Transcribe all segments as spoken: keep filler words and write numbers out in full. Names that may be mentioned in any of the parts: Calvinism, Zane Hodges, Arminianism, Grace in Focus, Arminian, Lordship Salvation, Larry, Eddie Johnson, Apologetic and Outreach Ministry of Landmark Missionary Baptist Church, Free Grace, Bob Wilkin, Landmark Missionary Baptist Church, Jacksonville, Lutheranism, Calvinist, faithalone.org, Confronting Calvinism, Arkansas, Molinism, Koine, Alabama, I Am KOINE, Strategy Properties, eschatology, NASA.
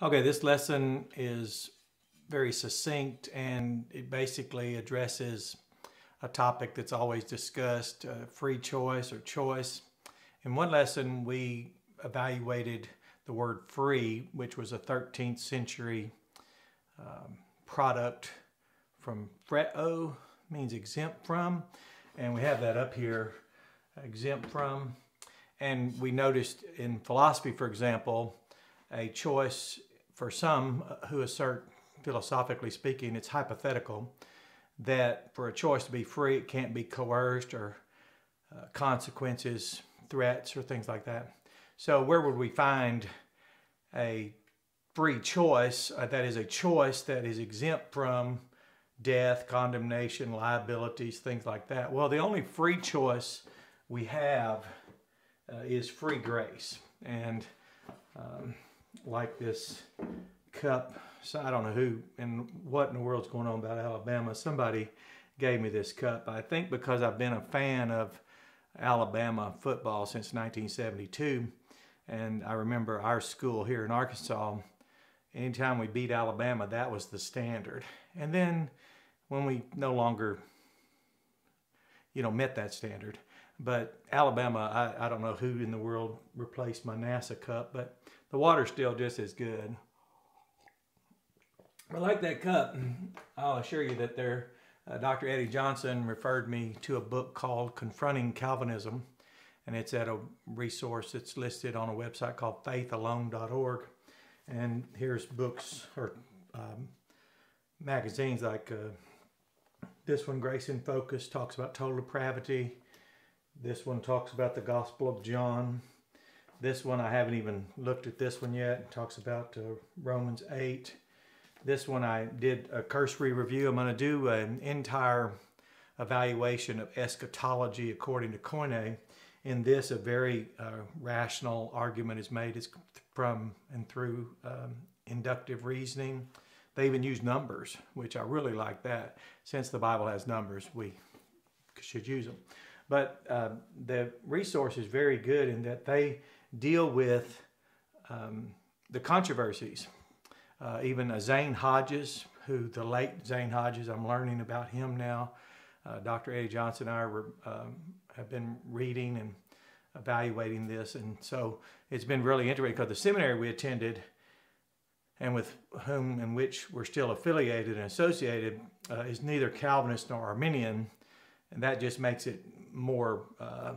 Okay, this lesson is very succinct, and it basically addresses a topic that's always discussed, uh, free choice or choice. In one lesson, we evaluated the word free, which was a thirteenth century um, product from freo, means exempt from, and we have that up here, exempt from. And we noticed in philosophy, for example, a choice for some who assert, philosophically speaking, it's hypothetical, that for a choice to be free, it can't be coerced or uh, consequences, threats, or things like that. So where would we find a free choice, uh, that is a choice that is exempt from death, condemnation, liabilities, things like that? Well, the only free choice we have uh, is free grace. And um, like this cup, so I don't know who and what in the world's going on about Alabama. Somebody gave me this cup, I think because I've been a fan of Alabama football since nineteen seventy-two. And I remember our school here in Arkansas, anytime we beat Alabama, that was the standard. And then when we no longer, you know, met that standard, but Alabama, I, I don't know who in the world replaced my NASA cup, but the water's still just as good. But like that cup, I'll assure you that there, uh, Doctor Eddie Johnson referred me to a book called Confronting Calvinism, and it's at a resource that's listed on a website called faith alone dot org. And here's books or um, magazines like uh, this one, Grace in Focus, talks about total depravity. This one talks about the Gospel of John. This one, I haven't even looked at this one yet. It talks about uh, Romans eight. This one I did a cursory review. I'm going to do an entire evaluation of eschatology according to Koine. In this, a very uh, rational argument is made it's from and through um, inductive reasoning. They even use numbers, which I really like that. Since the Bible has numbers, we should use them. But uh, the resource is very good in that they deal with um, the controversies. Uh, even a Zane Hodges, who the late Zane Hodges, I'm learning about him now. Uh, Doctor Eddie Johnson and I were, um, have been reading and evaluating this. And so it's been really interesting because the seminary we attended and with whom and which we're still affiliated and associated uh, is neither Calvinist nor Arminian. And that just makes it more, uh,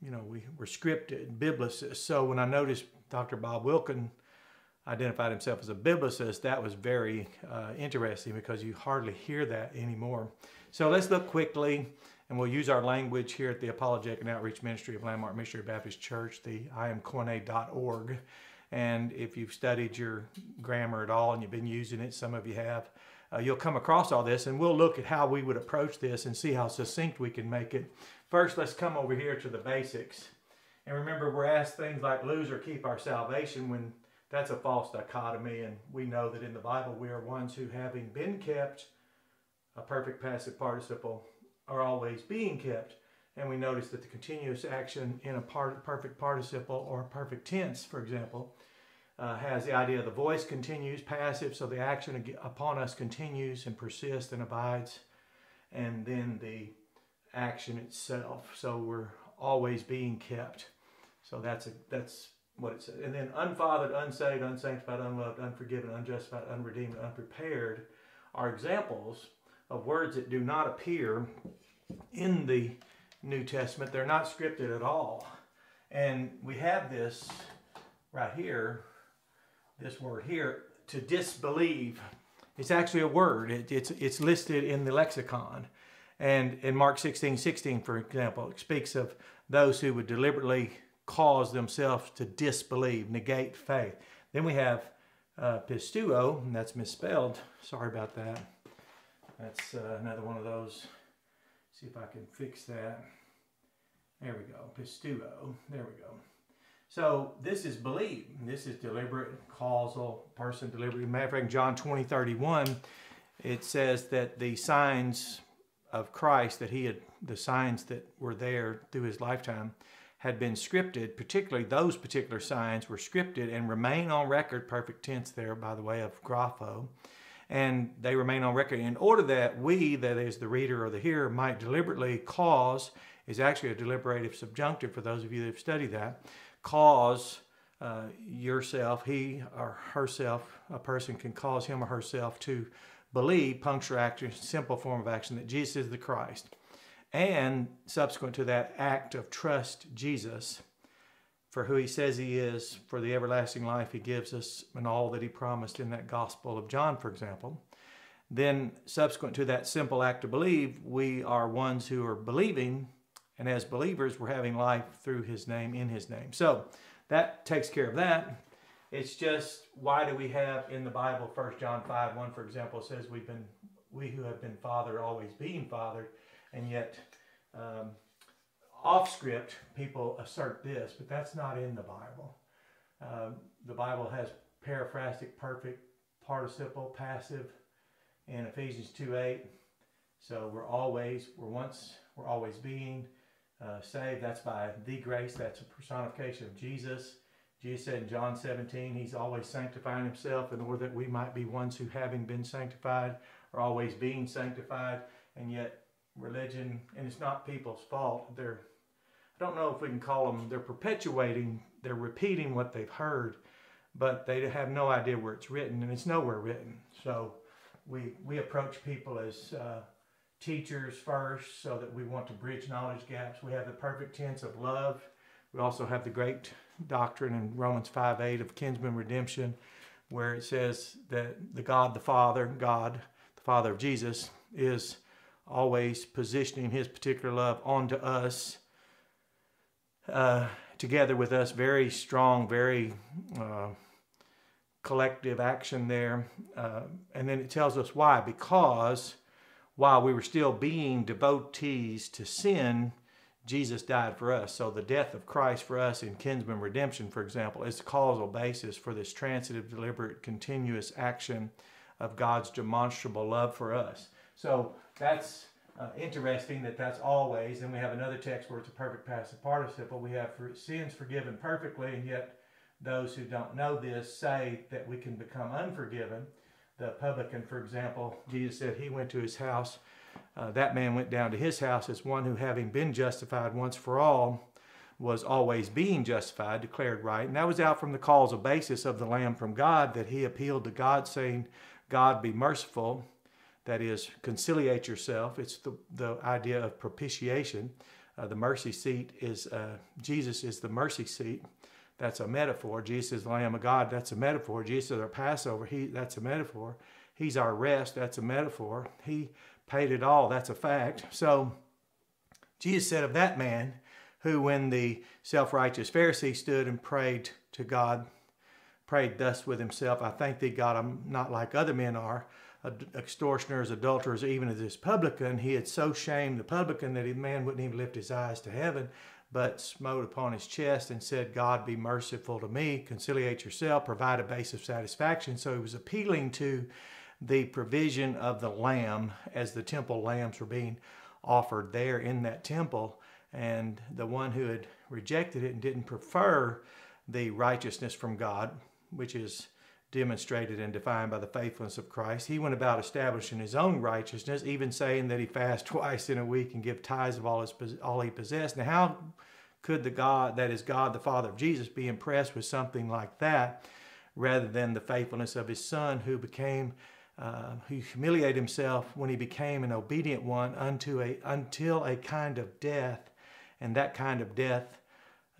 you know, we were scripted, biblicists. So when I noticed Doctor Bob Wilkin identified himself as a biblicist, that was very uh, interesting because you hardly hear that anymore. So let's look quickly, and we'll use our language here at the Apologetic and Outreach Ministry of Landmark Missionary Baptist Church, the i am corne dot org. And if you've studied your grammar at all and you've been using it, some of you have, uh, you'll come across all this, and we'll look at how we would approach this and see how succinct we can make it. First, let's come over here to the basics. And remember, we're asked things like lose or keep our salvation when that's a false dichotomy, and we know that in the Bible we are ones who, having been kept, a perfect passive participle, are always being kept. And we notice that the continuous action in a part, perfect participle or perfect tense, for example, uh, has the idea the voice continues passive, so the action upon us continues and persists and abides, and then the action itself. So we're always being kept. So that's a that's. what it says. And then unfathered, unsaved, unsanctified, unloved, unforgiven, unjustified, unredeemed, unprepared are examples of words that do not appear in the New Testament. They're not scripted at all. And we have this right here, this word here, to disbelieve. It's actually a word. It, it's, it's listed in the lexicon. And in Mark sixteen sixteen, for example, it speaks of those who would deliberately cause themselves to disbelieve, negate faith. Then we have uh, pistuo, and that's misspelled. Sorry about that. That's uh, another one of those. See if I can fix that. There we go, pistuo. There we go. So this is believe. This is deliberate, causal, person deliberately. Matter of fact, John twenty thirty-one, it says that the signs of Christ that he had, the signs that were there through his lifetime, had been scripted, particularly those particular signs were scripted and remain on record, perfect tense there, by the way, of grapho, and they remain on record in order that we, that is the reader or the hearer, might deliberately cause, is actually a deliberative subjunctive for those of you that have studied that, cause uh, yourself, he or herself, a person can cause him or herself to believe, puncture action, simple form of action, that Jesus is the Christ. And subsequent to that act of trust Jesus for who he says he is, for the everlasting life he gives us and all that he promised in that Gospel of John, for example, then subsequent to that simple act to believe, we are ones who are believing, and as believers we're having life through his name, in his name. So that takes care of that. It's just, why do we have in the Bible First John five one, for example, says we've been, we who have been fathered, always being fathered, and yet um, off script people assert this, but that's not in the Bible. Um, the Bible has periphrastic, perfect, participle, passive in Ephesians two eight. So we're always, we're once, we're always being uh, saved. That's by the grace. That's a personification of Jesus. Jesus said in John seventeen, he's always sanctifying himself in order that we might be ones who, having been sanctified, are always being sanctified. And yet religion, and it's not people's fault, they're, I don't know if we can call them, they're perpetuating, they're repeating what they've heard, but they have no idea where it's written, and it's nowhere written. So we, we approach people as uh, teachers first, so that we want to bridge knowledge gaps. We have the perfect tense of love. We also have the great doctrine in Romans five eight of kinsman redemption, where it says that the God the Father, God the Father of Jesus, is always positioning his particular love onto us, uh, together with us. Very strong, very uh, collective action there. Uh, and then it tells us why. Because while we were still being devotees to sin, Jesus died for us. So the death of Christ for us in kinsman redemption, for example, is the causal basis for this transitive, deliberate, continuous action of God's demonstrable love for us. So that's uh, interesting that that's always, and we have another text where it's a perfect passive participle. We have for, sins forgiven perfectly, and yet those who don't know this say that we can become unforgiven. The publican, for example, Jesus said he went to his house. Uh, that man went down to his house as one who, having been justified once for all, was always being justified, declared right. And that was out from the causal basis of the Lamb from God, that he appealed to God, saying, God be merciful. That is, conciliate yourself. It's the, the idea of propitiation. Uh, the mercy seat is, uh, Jesus is the mercy seat. That's a metaphor. Jesus is the Lamb of God. That's a metaphor. Jesus is our Passover. He, that's a metaphor. He's our rest. That's a metaphor. He paid it all. That's a fact. So Jesus said of that man who, when the self-righteous Pharisee stood and prayed to God, prayed thus with himself, I thank thee, God, I'm not like other men are, extortioners, adulterers, even as this publican. He had so shamed the publican that a man wouldn't even lift his eyes to heaven, but smote upon his chest and said, God, be merciful to me, conciliate yourself, provide a base of satisfaction. So he was appealing to the provision of the lamb, as the temple lambs were being offered there in that temple. And the one who had rejected it and didn't prefer the righteousness from God, which is demonstrated and defined by the faithfulness of Christ, he went about establishing his own righteousness, even saying that he fast twice in a week and give tithes of all his all he possessed. Now, how could the God, that is God, the Father of Jesus, be impressed with something like that, rather than the faithfulness of his Son, who became, uh, who humiliated himself when he became an obedient one unto a until a kind of death, and that kind of death,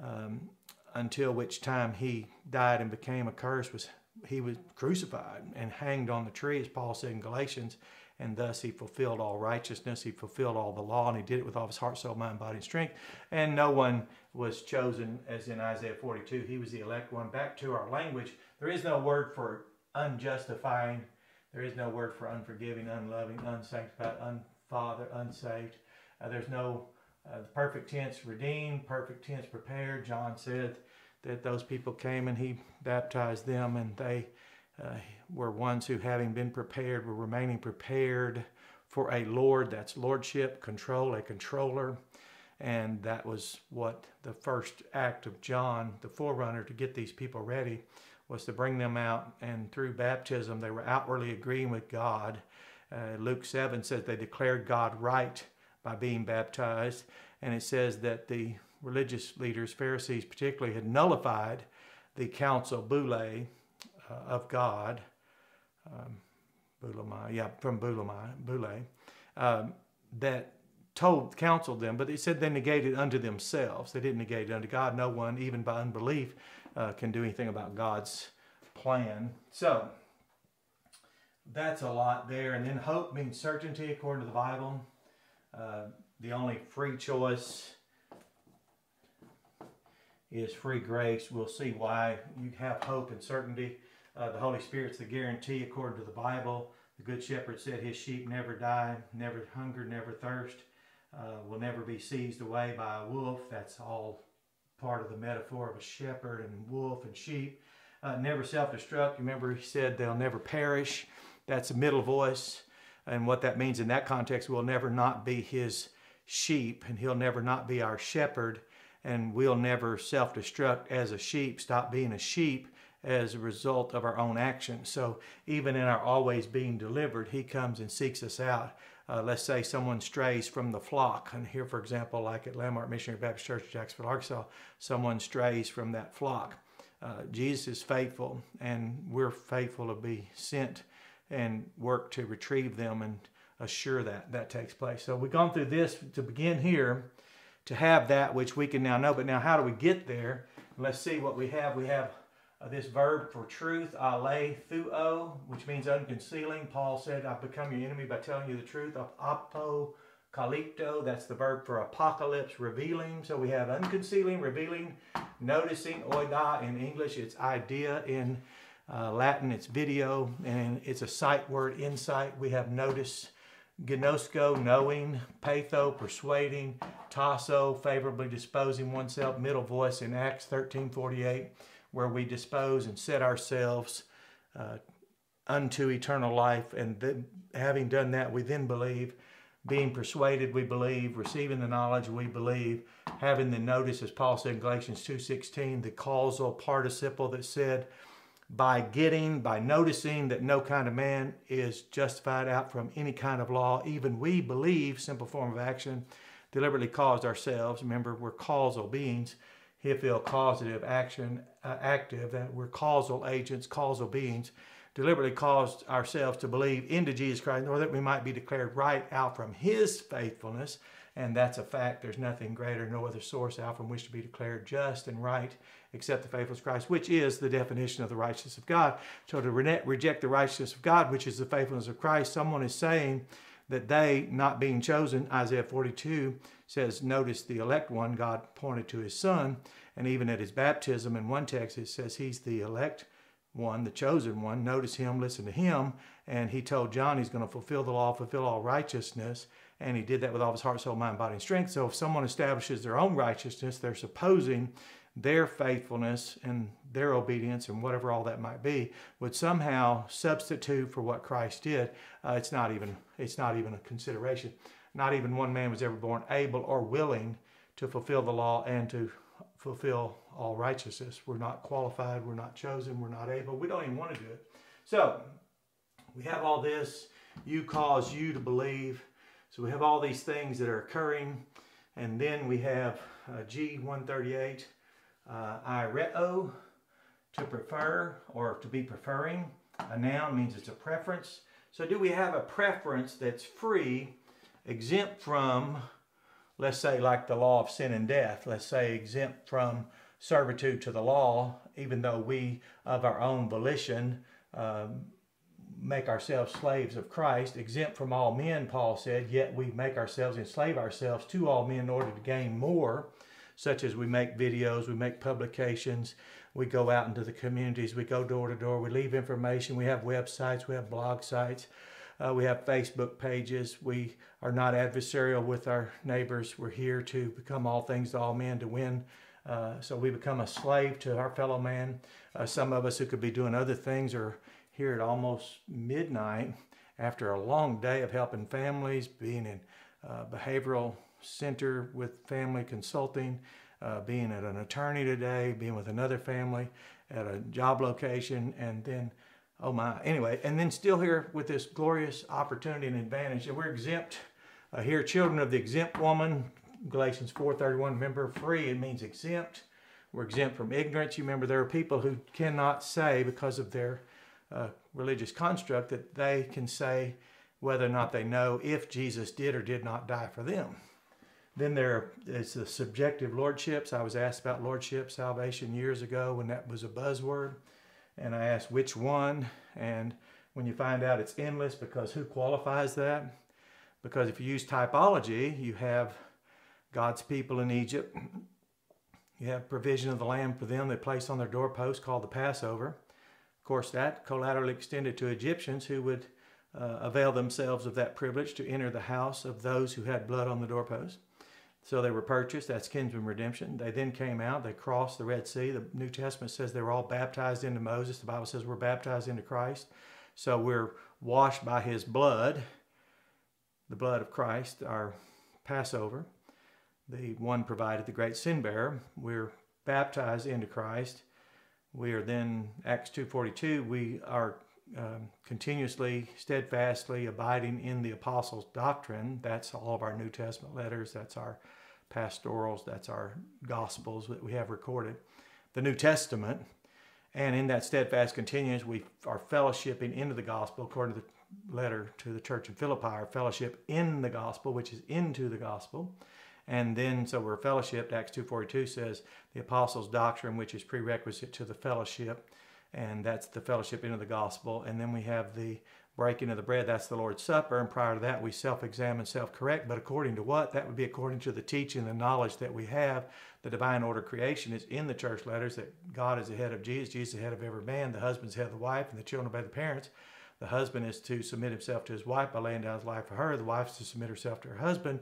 um, until which time he died and became a curse, was he was crucified and hanged on the tree, as Paul said in Galatians, and thus he fulfilled all righteousness, he fulfilled all the law, and he did it with all his heart, soul, mind, body, and strength. And no one was chosen, as in Isaiah forty-two, he was the elect one. Back to our language, there is no word for unjustifying, there is no word for unforgiving, unloving, unsanctified, unfathered, unsaved. Uh, there's no uh, the perfect tense redeemed, perfect tense prepared. John said that those people came and he baptized them, and they uh, were ones who, having been prepared, were remaining prepared for a Lord. That's lordship, control, a controller. And that was what the first act of John, the forerunner, to get these people ready, was to bring them out. And through baptism, they were outwardly agreeing with God. Uh, Luke seven says they declared God right by being baptized. And it says that the religious leaders, Pharisees particularly, had nullified the council boulé uh, of God, um, boulomai, yeah, from boulomai, boulé, um, that told, counseled them, but it said they negated unto themselves. They didn't negate it unto God. No one, even by unbelief, uh, can do anything about God's plan. So, that's a lot there. And then hope means certainty, according to the Bible. Uh, the only free choice is free grace. We'll see why you have hope and certainty. Uh, the Holy Spirit's the guarantee, according to the Bible. The Good Shepherd said his sheep never die, never hunger, never thirst, uh, will never be seized away by a wolf. That's all part of the metaphor of a shepherd and wolf and sheep. Uh, never self-destruct. Remember, he said they'll never perish. That's a middle voice. And what that means in that context, we'll never not be his sheep, and he'll never not be our shepherd, and we'll never self-destruct as a sheep, stop being a sheep as a result of our own actions. So even in our always being delivered, he comes and seeks us out. Uh, let's say someone strays from the flock. And here, for example, like at Landmark Missionary Baptist Church in Jacksonville, Arkansas, someone strays from that flock. Uh, Jesus is faithful, and we're faithful to be sent and work to retrieve them and assure that that takes place. So we've gone through this to begin here, to have that which we can now know. But now how do we get there? Let's see what we have. We have uh, this verb for truth, alethuo, which means unconcealing. Paul said, I've become your enemy by telling you the truth. Apocalypto, that's the verb for apocalypse, revealing. So we have unconcealing, revealing, noticing, oida in English. It's idea in uh, Latin. It's video, and it's a sight word, insight. We have notice. Gnosko, knowing, patho, persuading, tasso, favorably disposing oneself, middle voice in Acts thirteen forty-eight, where we dispose and set ourselves uh, unto eternal life. And then, having done that, we then believe. Being persuaded, we believe. Receiving the knowledge, we believe. Having the notice, as Paul said in Galatians two sixteen, the causal participle that said, by getting, by noticing that no kind of man is justified out from any kind of law, even we believe, simple form of action, deliberately caused ourselves. Remember, we're causal beings. Hifil, causative, action, uh, active. That we're causal agents, causal beings. Deliberately caused ourselves to believe into Jesus Christ, in order that we might be declared right out from his faithfulness. And that's a fact. There's nothing greater, no other source out from which to be declared just and right except the faithfulness of Christ, which is the definition of the righteousness of God. So to re reject the righteousness of God, which is the faithfulness of Christ, someone is saying that they, not being chosen, Isaiah forty-two says, notice the elect one, God pointed to his son. And even at his baptism, in one text, it says he's the elect one, the chosen one. Notice him, listen to him. And he told John he's going to fulfill the law, fulfill all righteousness. And he did that with all his heart, soul, mind, body, and strength. So if someone establishes their own righteousness, they're supposing their faithfulness and their obedience and whatever all that might be would somehow substitute for what Christ did. Uh, it's not even, it's not even a consideration. Not even one man was ever born able or willing to fulfill the law and to fulfill all righteousness. We're not qualified. We're not chosen. We're not able. We don't even want to do it. So we have all this. You cause you to believe. So we have all these things that are occurring, and then we have uh, G one thirty-eight, uh, ireo, to prefer or to be preferring. A noun means it's a preference. So do we have a preference that's free, exempt from, let's say like the law of sin and death, let's say exempt from servitude to the law, even though we of our own volition um, make ourselves slaves of Christ, exempt from all men, Paul said, yet we make ourselves, enslave ourselves to all men in order to gain more, such as we make videos, we make publications, we go out into the communities, we go door to door, we leave information, we have websites, we have blog sites, uh, we have Facebook pages, we are not adversarial with our neighbors, we're here to become all things to all men, to win. Uh, so we become a slave to our fellow man. Uh, some of us who could be doing other things are here at almost midnight after a long day of helping families, being in uh, behavioral center with family consulting, uh, being at an attorney today, being with another family at a job location, and then, oh my, anyway, and then still here with this glorious opportunity and advantage that we're exempt. Uh, here, children of the exempt woman, Galatians four thirty-one, remember, free, it means exempt. We're exempt from ignorance. You remember, there are people who cannot say, because of their uh, religious construct, that they can say whether or not they know if Jesus did or did not die for them. Then there is the subjective lordships. I was asked about lordship salvation years ago when that was a buzzword, and I asked which one, and when you find out it's endless, because who qualifies that? Because if you use typology, you have God's people in Egypt. You have provision of the land for them. They placed on their doorpost, called the Passover. Of course, that collaterally extended to Egyptians who would uh, avail themselves of that privilege to enter the house of those who had blood on the doorpost. So they were purchased. That's kinsman redemption. They then came out. They crossed the Red Sea. The New Testament says they were all baptized into Moses. The Bible says we're baptized into Christ. So we're washed by his blood. The blood of Christ, our Passover, the one provided, the great sin bearer. We're baptized into Christ. We are then, Acts two forty-two, we are um, continuously, steadfastly abiding in the apostles' doctrine. That's all of our New Testament letters. That's our pastorals. That's our gospels that we have recorded. The New Testament, and in that steadfast continuance, we are fellowshipping into the gospel according to the letter to the church in Philippi, our fellowship in the gospel, which is into the gospel. And then, so we're fellowshipped. Acts two forty-two says the apostles' doctrine, which is prerequisite to the fellowship, and that's the fellowship into the gospel. And then we have the breaking of the bread, that's the Lord's Supper, and prior to that we self-examine, self-correct, but according to what? That would be according to the teaching, the knowledge that we have. The divine order of creation is in the church letters, that God is the head of Jesus, Jesus is the head of every man, the husband's head of the wife, and the children obey the parents. The husband is to submit himself to his wife by laying down his life for her. The wife is to submit herself to her husband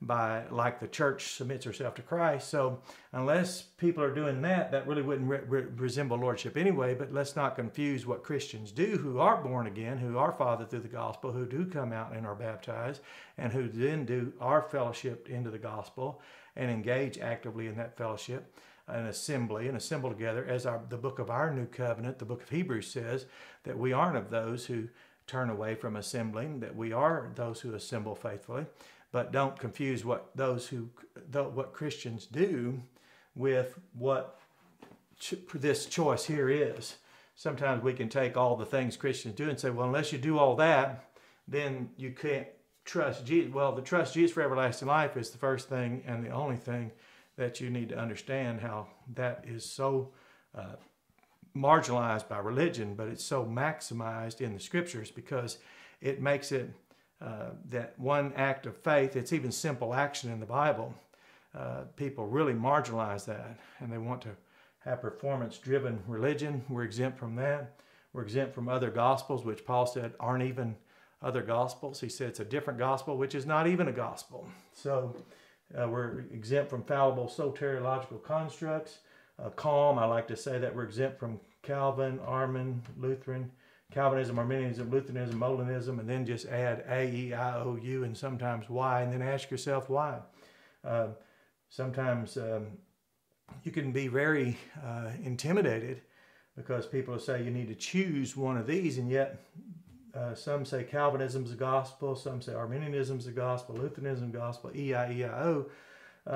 by, like the church submits herself to Christ. So unless people are doing that, that really wouldn't re re resemble lordship anyway. But let's not confuse what Christians do, who are born again, who are fathered through the gospel, who do come out and are baptized, and who then do are fellowshipped into the gospel and engage actively in that fellowship. An assembly and assemble together, as our, the book of our new covenant, the book of Hebrews, says that we aren't of those who turn away from assembling, that we are those who assemble faithfully. But don't confuse what those who the, what Christians do with what ch this choice here is. Sometimes we can take all the things Christians do and say, well, unless you do all that, then you can't trust Jesus. Well, the trust Jesus for everlasting life is the first thing and the only thing that you need to understand, how that is so uh, marginalized by religion, but it's so maximized in the scriptures, because it makes it uh, that one act of faith, it's even simple action in the Bible. Uh, people really marginalize that, and they want to have performance-driven religion. We're exempt from that. We're exempt from other gospels, which Paul said aren't even other gospels. He said it's a different gospel, which is not even a gospel. So Uh, we're exempt from fallible soteriological constructs. Uh, calm, I like to say that we're exempt from Calvin, Armin, Lutheran, Calvinism, Arminianism, Lutheranism, Molinism, and then just add A, E, I, O, U, and sometimes Y, and then ask yourself why. Uh, sometimes um, you can be very uh, intimidated, because people will say you need to choose one of these, and yet Uh, some say Calvinism's the gospel, some say Arminianism's the gospel, Lutheranism gospel, E I E I O.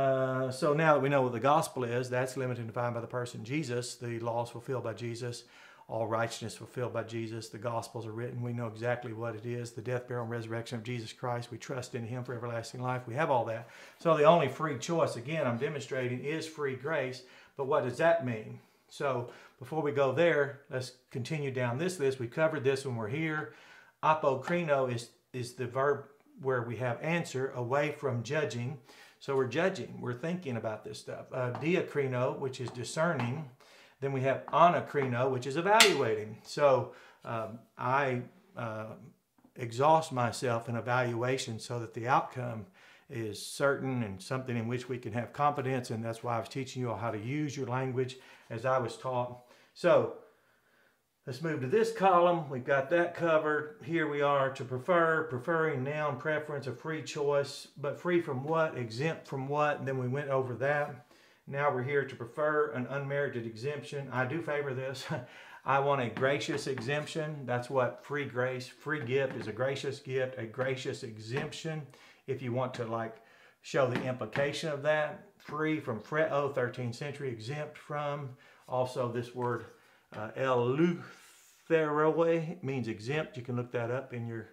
Uh, so now that we know what the gospel is, that's limited and defined by the person Jesus. The law is fulfilled by Jesus. All righteousness fulfilled by Jesus. The gospels are written. We know exactly what it is. The death, burial, and resurrection of Jesus Christ. We trust in him for everlasting life. We have all that. So the only free choice, again, I'm demonstrating, is free grace. But what does that mean? So before we go there, let's continue down this list. We covered this when we're here. Apokrino is, is the verb where we have answer, away from judging. So we're judging, we're thinking about this stuff. Uh, diakrino, which is discerning. Then we have anakrino, which is evaluating. So um, I uh, exhaust myself in evaluation so that the outcome is certain and something in which we can have confidence. And that's why I was teaching you all how to use your language as I was taught. So Let's move to this column. We've got that covered. Here we are to prefer, preferring, noun, preference, a free choice, but free from what, exempt from what, and then we went over that. Now we're here to prefer an unmerited exemption. I do favor this. I want a gracious exemption. That's what free grace, free gift is a gracious gift, a gracious exemption. If you want to like show the implication of that, free from fret, oh, thirteenth century, exempt from. Also this word uh, eleutheroe means exempt. You can look that up in your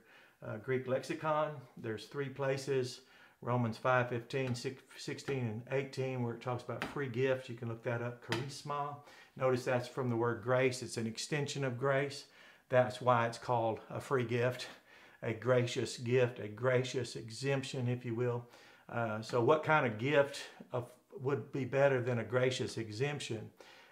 uh, Greek lexicon. There's three places, Romans five, fifteen, sixteen, and eighteen, where it talks about free gifts. You can look that up, charisma. Notice that's from the word grace. It's an extension of grace. That's why it's called a free gift, a gracious gift, a gracious exemption, if you will. Uh, so what kind of gift of, would be better than a gracious exemption?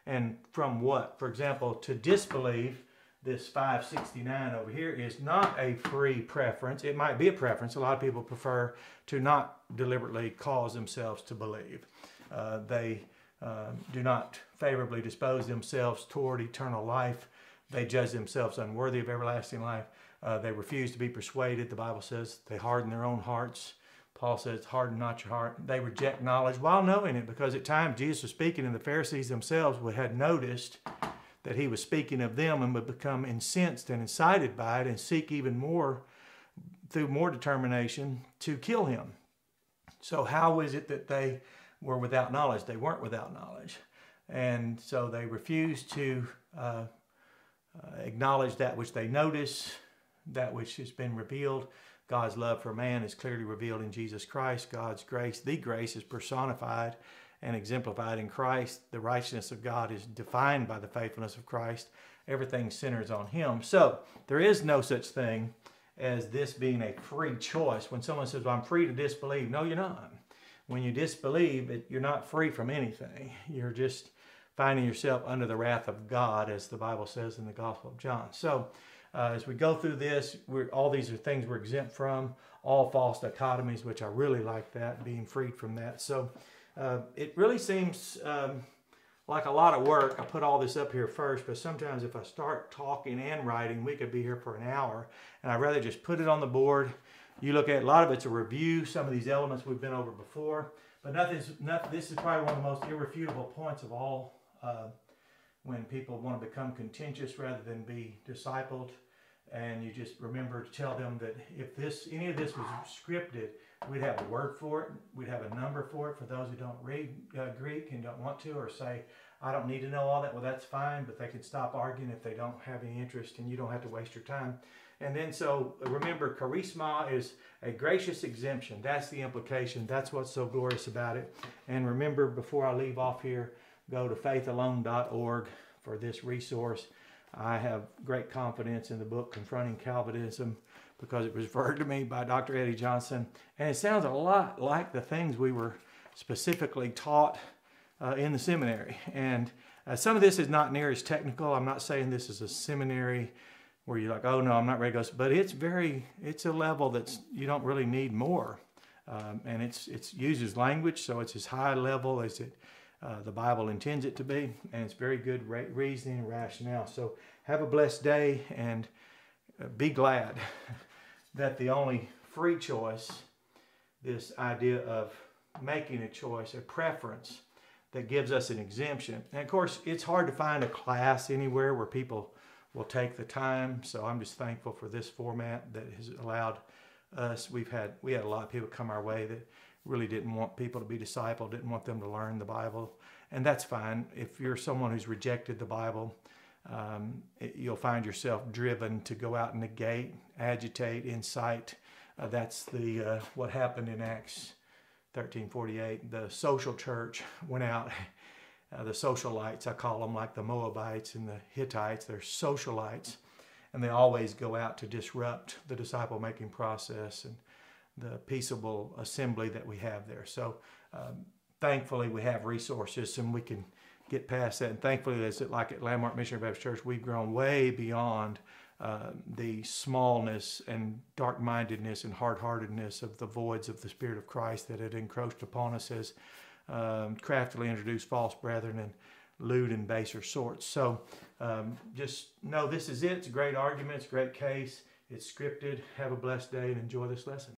And from what? For example, to disbelieve, this five sixty-nine over here is not a free preference. It might be a preference. A lot of people prefer to not deliberately cause themselves to believe. Uh, they uh, do not favorably dispose themselves toward eternal life. They judge themselves unworthy of everlasting life. Uh, they refuse to be persuaded. The Bible says they harden their own hearts. Paul says, harden not your heart. They reject knowledge while knowing it, because at times Jesus was speaking and the Pharisees themselves had noticed that he was speaking of them and would become incensed and incited by it and seek even more, through more determination, to kill him. So how is it that they were without knowledge? They weren't without knowledge. And so they refused to uh, acknowledge that which they notice, that which has been revealed. God's love for man is clearly revealed in Jesus Christ. God's grace, the grace, is personified and exemplified in Christ. The righteousness of God is defined by the faithfulness of Christ. Everything centers on him. So there is no such thing as this being a free choice. When someone says, well, I'm free to disbelieve, no, you're not. When you disbelieve, it, you're not free from anything. You're just finding yourself under the wrath of God, as the Bible says in the Gospel of John. So Uh, as we go through this, we're, all these are things we're exempt from, all false dichotomies, which I really like that, being freed from that. So uh, it really seems um, like a lot of work. I put all this up here first, but sometimes if I start talking and writing, we could be here for an hour, and I'd rather just put it on the board. You look at it, a lot of it's a review, some of these elements we've been over before, but nothing's, nothing, this is probably one of the most irrefutable points of all uh, when people want to become contentious rather than be discipled. And you just remember to tell them that if this, any of this was scripted, we'd have a word for it. We'd have a number for it for those who don't read uh, Greek and don't want to, or say, I don't need to know all that. Well, that's fine, but they can stop arguing if they don't have any interest, and you don't have to waste your time. And then so remember, charisma is a gracious exemption. That's the implication. That's what's so glorious about it. And remember, before I leave off here, go to faith alone dot org for this resource. I have great confidence in the book Confronting Calvinism because it was referred to me by Doctor Eddie Johnson. And it sounds a lot like the things we were specifically taught uh, in the seminary. And uh, some of this is not near as technical. I'm not saying this is a seminary where you're like, oh no, I'm not ready to go. But it's very, it's a level that's, you don't really need more. Um, and it's, it's uses language, so it's as high level as it Uh, the Bible intends it to be, and it's very good re reasoning and rationale. So have a blessed day, and uh, be glad that the only free choice, this idea of making a choice, a preference that gives us an exemption. And of course, it's hard to find a class anywhere where people will take the time. So I'm just thankful for this format that has allowed us. We've had, we had a lot of people come our way that really didn't want people to be discipled, didn't want them to learn the Bible. And that's fine. If you're someone who's rejected the Bible, um, it, you'll find yourself driven to go out and negate, agitate, incite. Uh, that's the uh, what happened in Acts thirteen forty-eight. The social church went out. Uh, the socialites, I call them, like the Moabites and the Hittites, they're socialites. And they always go out to disrupt the disciple-making process and the peaceable assembly that we have there. So um, thankfully we have resources and we can get past that. And thankfully, as it, like at Landmark Missionary Baptist Church, we've grown way beyond uh, the smallness and dark-mindedness and hard-heartedness of the voids of the Spirit of Christ that had encroached upon us as um, craftily introduced false brethren and lewd and baser sorts. So um, just know this is it. It's a great argument. It's a great case. It's scripted. Have a blessed day and enjoy this lesson.